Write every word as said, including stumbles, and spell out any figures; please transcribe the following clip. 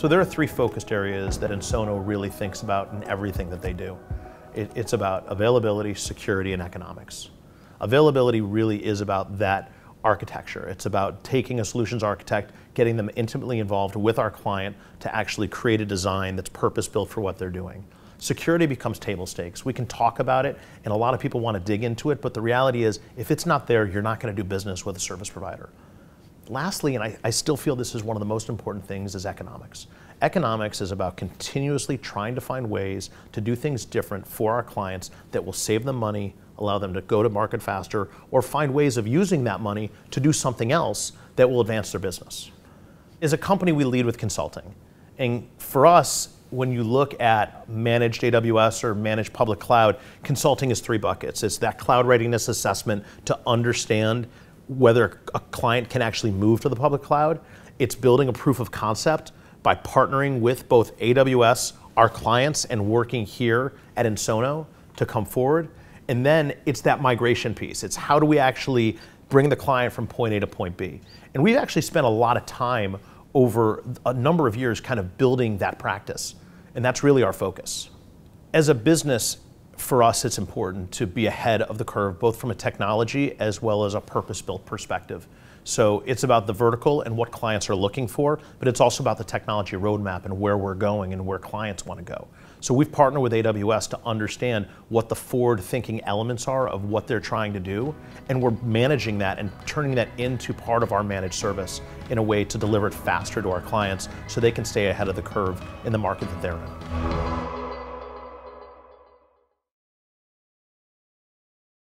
So there are three focused areas that Ensono really thinks about in everything that they do. It, it's about availability, security, and economics. Availability really is about that architecture. It's about taking a solutions architect, getting them intimately involved with our client to actually create a design that's purpose-built for what they're doing. Security becomes table stakes. We can talk about it, and a lot of people want to dig into it, but the reality is, if it's not there, you're not going to do business with a service provider. Lastly, and I, I still feel this is one of the most important things, is economics. Economics is about continuously trying to find ways to do things different for our clients that will save them money, allow them to go to market faster, or find ways of using that money to do something else that will advance their business. As a company, we lead with consulting. And for us, when you look at managed A W S or managed public cloud, consulting is three buckets. It's that cloud readiness assessment to understand whether a client can actually move to the public cloud. It's building a proof of concept by partnering with both A W S, our clients, and working here at Ensono to come forward. And then it's that migration piece. It's how do we actually bring the client from point A to point B. And we've actually spent a lot of time over a number of years kind of building that practice. And that's really our focus. As a business, for us, it's important to be ahead of the curve, both from a technology as well as a purpose-built perspective. So it's about the vertical and what clients are looking for, but it's also about the technology roadmap and where we're going and where clients want to go. So we've partnered with A W S to understand what the forward-thinking elements are of what they're trying to do, and we're managing that and turning that into part of our managed service in a way to deliver it faster to our clients so they can stay ahead of the curve in the market that they're in.